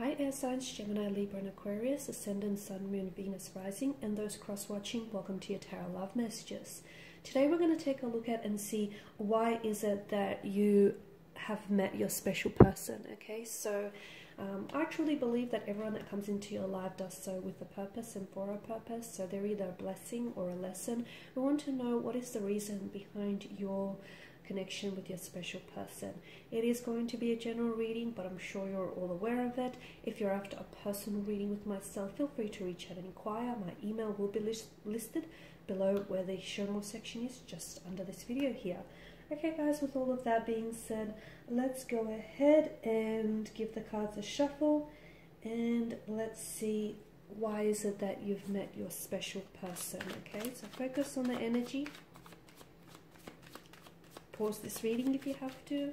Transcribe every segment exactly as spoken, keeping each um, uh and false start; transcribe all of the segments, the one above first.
High air signs, Gemini, Libra, and Aquarius, Ascendant, Sun, Moon, Venus, Rising, and those cross-watching, welcome to your Tarot Love Messages. Today we're going to take a look at and see why is it that you have met your special person, okay? So, um, I truly believe that everyone that comes into your life does so with a purpose and for a purpose, so they're either a blessing or a lesson. We want to know what is the reason behind your connection with your special person. It is going to be a general reading, but I'm sure you're all aware of it. If you're after a personal reading with myself, feel free to reach out and inquire. My email will be list listed below where the show more section is, just under this video here. Okay guys, with all of that being said, let's go ahead and give the cards a shuffle and let's see why is it that you've met your special person, okay? So focus on the energy. Pause this reading if you have to.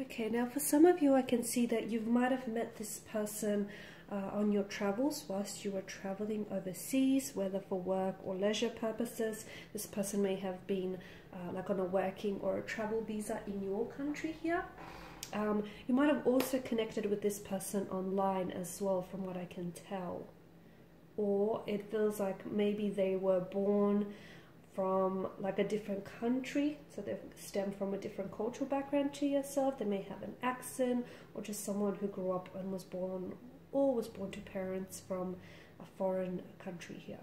Okay, now for some of you, I can see that you might have met this person uh, on your travels whilst you were traveling overseas, whether for work or leisure purposes. This person may have been uh, like on a working or a travel visa in your country here. Um, you might have also connected with this person online as well, from what I can tell. Or it feels like maybe they were born from like a different country, so they stem from a different cultural background to yourself. They may have an accent, or just someone who grew up and was born or was born to parents from a foreign country here.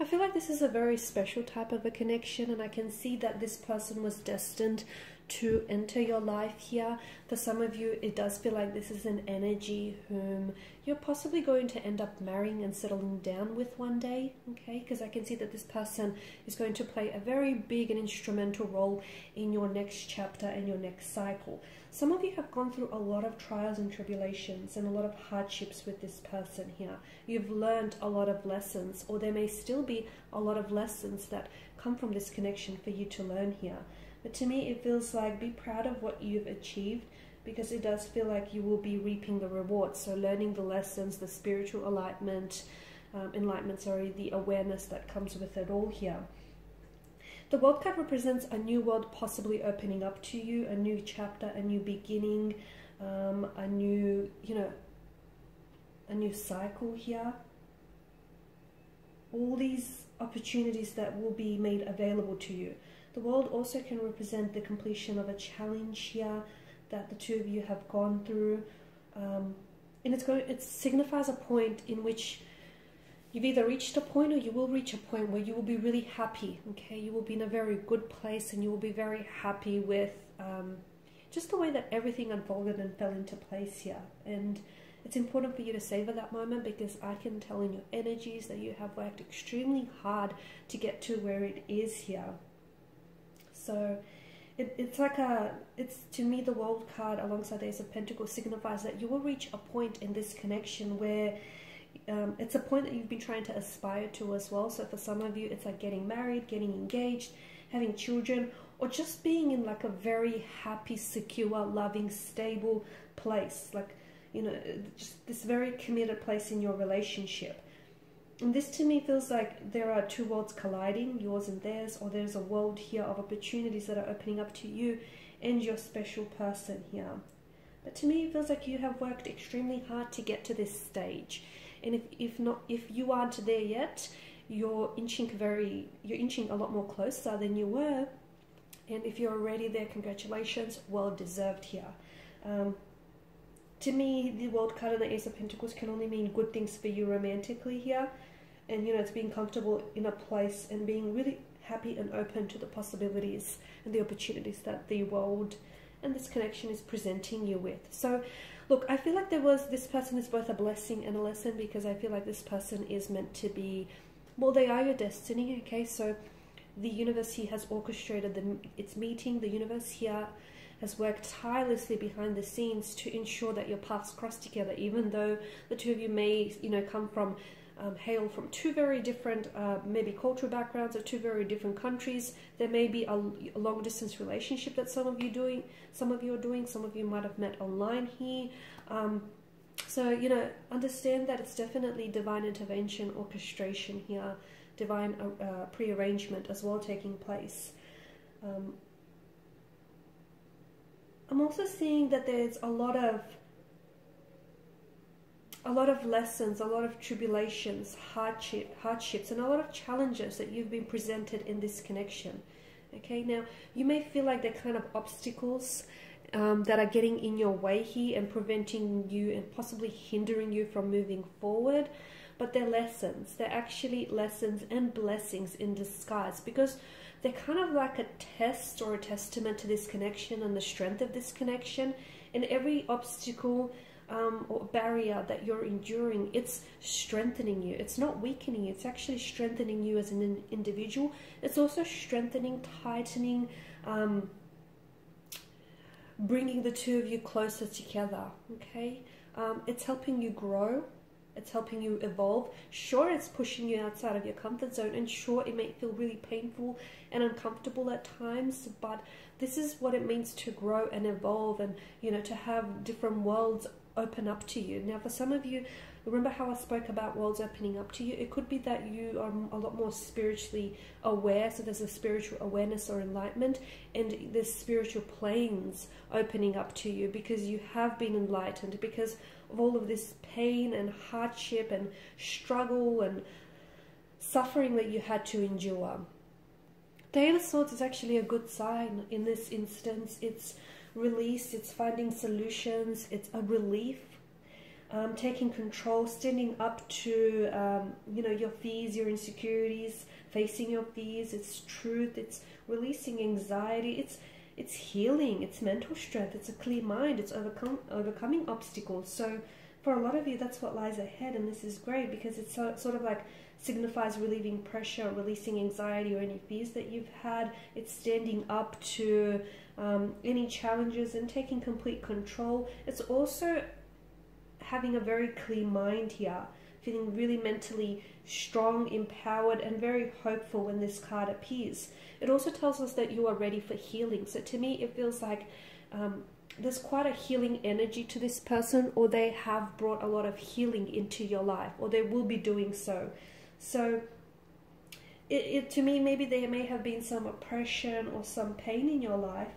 I feel like this is a very special type of a connection, and I can see that this person was destined to enter your life here. For some of you, it does feel like this is an energy whom you're possibly going to end up marrying and settling down with one day, okay? Because I can see that this person is going to play a very big and instrumental role in your next chapter and your next cycle. Some of you have gone through a lot of trials and tribulations and a lot of hardships with this person here. You've learned a lot of lessons, or there may still be a lot of lessons that come from this connection for you to learn here. But to me, it feels like be proud of what you've achieved, because it does feel like you will be reaping the rewards. So learning the lessons, the spiritual enlightenment, um, enlightenment, sorry, the awareness that comes with it all here. The World card represents a new world possibly opening up to you, a new chapter, a new beginning, um, a new, you know, a new cycle here. All these opportunities that will be made available to you. The World also can represent the completion of a challenge here that the two of you have gone through. Um, and it's going, it signifies a point in which you've either reached a point, or you will reach a point where you will be really happy, okay? You will be in a very good place, and you will be very happy with um, just the way that everything unfolded and fell into place here. And it's important for you to savor that moment, because I can tell in your energies that you have worked extremely hard to get to where it is here. So it, it's like a, it's to me the World card alongside the Ace of Pentacles signifies that you will reach a point in this connection where Um, it's a point that you've been trying to aspire to as well. So for some of you, it's like getting married, getting engaged, having children, or just being in like a very happy, secure, loving, stable place. Like, you know, just this very committed place in your relationship. And this to me feels like there are two worlds colliding, yours and theirs, or there's a world here of opportunities that are opening up to you and your special person here. But to me, it feels like you have worked extremely hard to get to this stage. And if, if not, if you aren't there yet, you're inching very, you're inching a lot more closer than you were. And if you're already there, congratulations, well deserved here. Um, to me, the World card and the Ace of Pentacles can only mean good things for you romantically here. And, you know, it's being comfortable in a place and being really happy and open to the possibilities and the opportunities that the world and this connection is presenting you with. So, look, I feel like there was, this person is both a blessing and a lesson, because I feel like this person is meant to be, well, they are your destiny, okay? So the universe here has orchestrated the, its meeting. The universe here has worked tirelessly behind the scenes to ensure that your paths cross together, even though the two of you may, you know, come from, um, hail from two very different, uh, maybe cultural backgrounds or two very different countries. There may be a, a long distance relationship that some of you doing, some of you are doing, some of you might have met online here. Um, so, you know, understand that it's definitely divine intervention, orchestration here, divine uh, prearrangement as well taking place. Um, I'm also seeing that there's a lot of a lot of lessons, a lot of tribulations, hardship, hardships, and a lot of challenges that you've been presented in this connection. Okay, now you may feel like they're kind of obstacles um, that are getting in your way here and preventing you and possibly hindering you from moving forward. But they're lessons. They're actually lessons and blessings in disguise, because they're kind of like a test or a testament to this connection and the strength of this connection. And every obstacle um, or barrier that you're enduring, it's strengthening you. It's not weakening you. It's actually strengthening you as an individual. It's also strengthening, tightening, um, bringing the two of you closer together, okay? Um, it's helping you grow. It's helping you evolve. Sure, it's pushing you outside of your comfort zone, and sure, it may feel really painful and uncomfortable at times, but this is what it means to grow and evolve and, you know, to have different worlds open up to you. Now, for some of you, remember how I spoke about worlds opening up to you? It could be that you are a lot more spiritually aware, so there's a spiritual awareness or enlightenment, and there's spiritual planes opening up to you because you have been enlightened, because of all of this pain and hardship and struggle and suffering that you had to endure. The Eight of Swords is actually a good sign in this instance. It's release, it's finding solutions, it's a relief, um, taking control, standing up to um, you know, your fears, your insecurities, facing your fears. It's truth, it's releasing anxiety, it's It's healing, it's mental strength, it's a clear mind, it's overcome, overcoming obstacles. So for a lot of you, that's what lies ahead, and this is great because it so, sort of like signifies relieving pressure, releasing anxiety or any fears that you've had. It's standing up to um, any challenges and taking complete control. It's also having a very clear mind here, feeling really mentally strong, empowered, and very hopeful when this card appears. It also tells us that you are ready for healing. So to me, it feels like um, there's quite a healing energy to this person, or they have brought a lot of healing into your life, or they will be doing so. So it, it, to me, maybe there may have been some oppression or some pain in your life,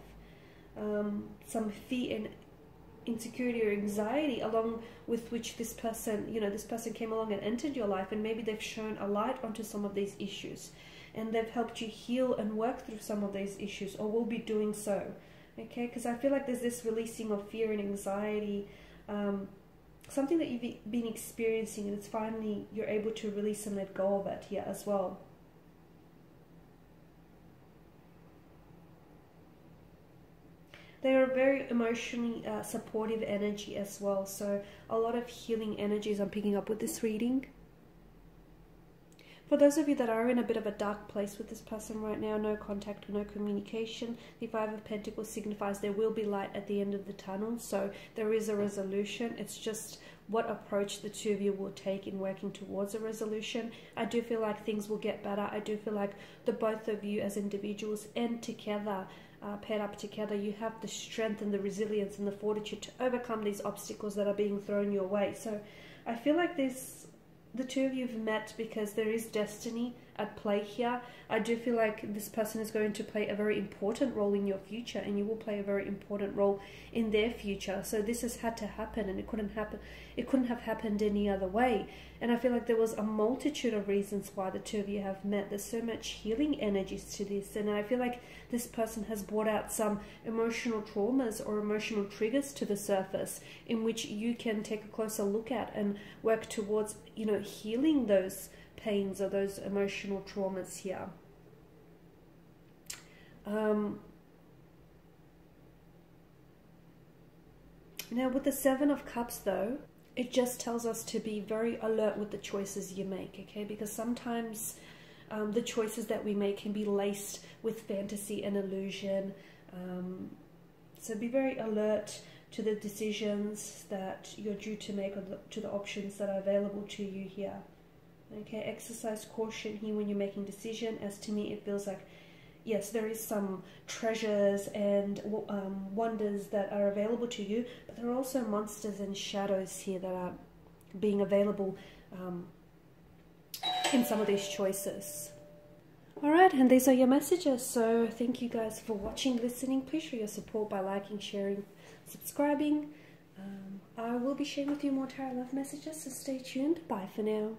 um, some fear and insecurity or anxiety along with which this person, you know, this person came along and entered your life, and maybe they've shown a light onto some of these issues, and they've helped you heal and work through some of these issues, or will be doing so, okay? Because I feel like there's this releasing of fear and anxiety, um, something that you've been experiencing, and it's finally, you're able to release and let go of it here as well. They are a very emotionally uh, supportive energy as well. So a lot of healing energies I'm picking up with this reading. For those of you that are in a bit of a dark place with this person right now, no contact or no communication, the Five of Pentacles signifies there will be light at the end of the tunnel. So there is a resolution. It's just what approach the two of you will take in working towards a resolution. I do feel like things will get better. I do feel like the both of you as individuals and together, Uh, paired up together, you have the strength and the resilience and the fortitude to overcome these obstacles that are being thrown your way. So I feel like this, the two of you have met because there is destiny at play here. I do feel like this person is going to play a very important role in your future, and you will play a very important role in their future. So this has had to happen, and it couldn't happen, it couldn't have happened any other way. And I feel like there was a multitude of reasons why the two of you have met. There's so much healing energies to this, and I feel like this person has brought out some emotional traumas or emotional triggers to the surface, in which you can take a closer look at and work towards, you know, healing those pains or those emotional traumas here. Um, now with the Seven of Cups though, it just tells us to be very alert with the choices you make, okay? Because sometimes um, the choices that we make can be laced with fantasy and illusion. Um, so be very alert to the decisions that you're due to make, or the, to the options that are available to you here. Okay, exercise caution here when you're making decision. As to me, it feels like, yes, there is some treasures and um, wonders that are available to you, but there are also monsters and shadows here that are being available um, in some of these choices. Alright, and these are your messages. So thank you guys for watching, listening. Please show your support by liking, sharing, subscribing. Um, I will be sharing with you more tarot love messages, so stay tuned. Bye for now.